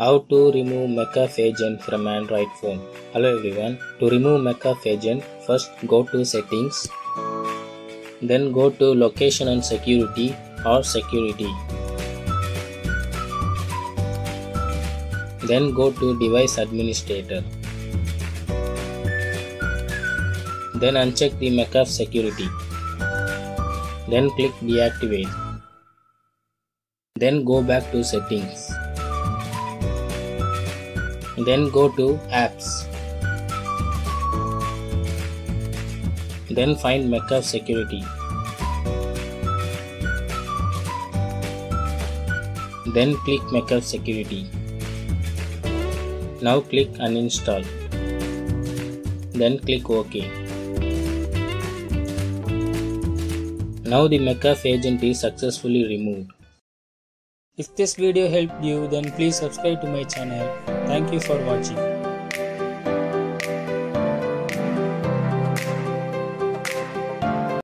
How to remove McAfee agent from Android phone. Hello everyone. To remove McAfee agent, first go to settings, then go to location and security or security, then go to device administrator, then uncheck the McAfee security, then click deactivate, then go back to settings. Then go to apps. Then find McAfee security. Then click McAfee security. Now click uninstall. Then click OK. Now the McAfee agent is successfully removed. If this video helped you, then please subscribe to my channel. Thank you for watching.